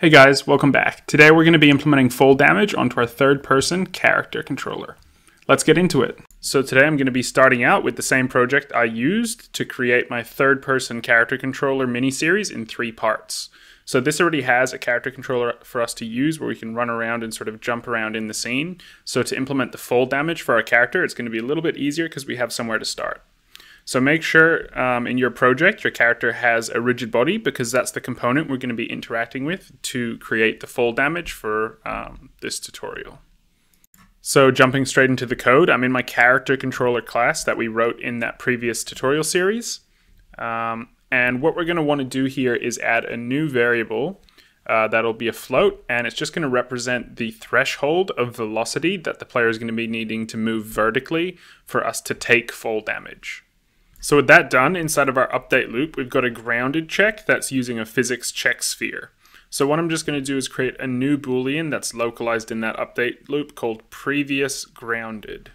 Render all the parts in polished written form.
Hey guys, welcome back. Today we're going to be implementing fall damage onto our third person character controller. Let's get into it. So today I'm going to be starting out with the same project I used to create my third person character controller miniseries in three parts. So this already has a character controller for us to use where we can run around and sort of jump around in the scene. So to implement the fall damage for our character, it's going to be a little bit easier because we have somewhere to start. So make sure in your project, your character has a rigid body because that's the component we're going to be interacting with to create the fall damage for this tutorial. So jumping straight into the code, I'm in my character controller class that we wrote in that previous tutorial series. And what we're going to want to do here is add a new variable that'll be a float, and it's just going to represent the threshold of velocity that the player is going to be needing to move vertically for us to take fall damage. So with that done, inside of our update loop, we've got a grounded check that's using a physics check sphere. So what I'm just going to do is create a new Boolean that's localized in that update loop called previous grounded.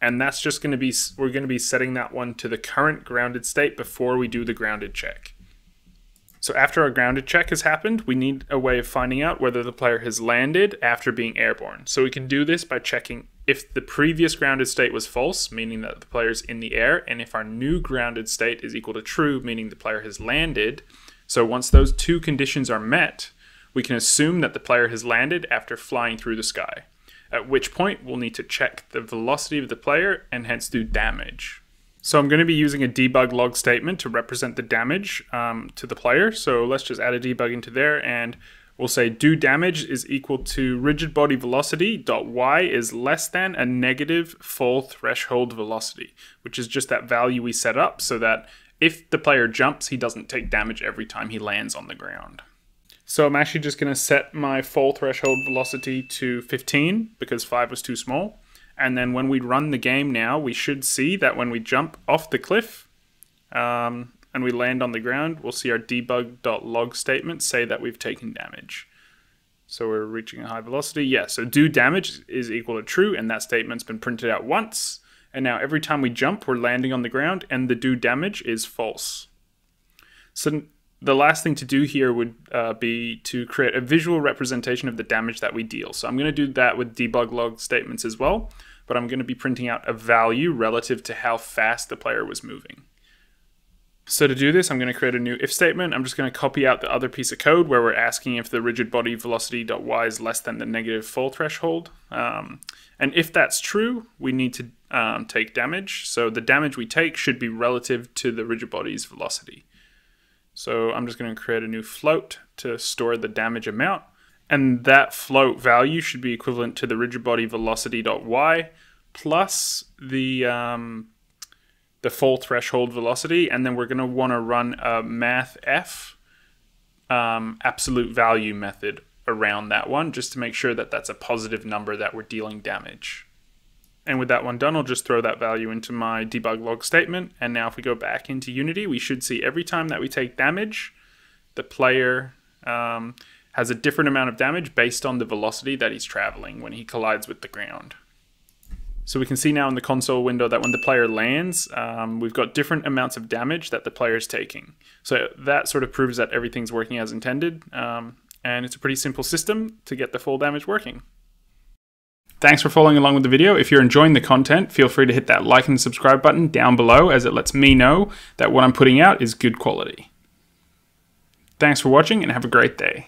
And that's just going to be, we're going to be setting that one to the current grounded state before we do the grounded check. So after our grounded check has happened, we need a way of finding out whether the player has landed after being airborne. So we can do this by checking if the previous grounded state was false, meaning that the player is in the air, and if our new grounded state is equal to true, meaning the player has landed. So once those two conditions are met, we can assume that the player has landed after flying through the sky, at which point we'll need to check the velocity of the player and hence do damage. So I'm going to be using a debug log statement to represent the damage to the player. So let's just add a debug into there, and we'll say do damage is equal to rigid body velocity dot y is less than a negative fall threshold velocity, which is just that value we set up so that if the player jumps, he doesn't take damage every time he lands on the ground. So I'm actually just going to set my fall threshold velocity to 15 because 5 was too small. And then when we run the game now, we should see that when we jump off the cliff and we land on the ground, we'll see our debug.log statement say that we've taken damage. So we're reaching a high velocity. Yeah, so do damage is equal to true, and that statement's been printed out once. And now every time we jump, we're landing on the ground, and the do damage is false. So the last thing to do here would be to create a visual representation of the damage that we deal. So I'm going to do that with debug log statements as well, but I'm going to be printing out a value relative to how fast the player was moving. So to do this, I'm going to create a new if statement. I'm just going to copy out the other piece of code where we're asking if the rigid body velocity.y is less than the negative fall threshold. And if that's true, we need to take damage. So the damage we take should be relative to the rigid body's velocity. So I'm just going to create a new float to store the damage amount, and that float value should be equivalent to the rigid body velocity.y plus the fall threshold velocity, and then we're going to want to run a mathf absolute value method around that one just to make sure that that's a positive number that we're dealing damage. And with that one done, I'll just throw that value into my debug log statement. And now if we go back into Unity, we should see every time that we take damage, the player has a different amount of damage based on the velocity that he's traveling when he collides with the ground. So we can see now in the console window that when the player lands, we've got different amounts of damage that the player is taking. So that sort of proves that everything's working as intended. And it's a pretty simple system to get the fall damage working. Thanks for following along with the video. If you're enjoying the content, feel free to hit that like and subscribe button down below, as it lets me know that what I'm putting out is good quality. Thanks for watching and have a great day.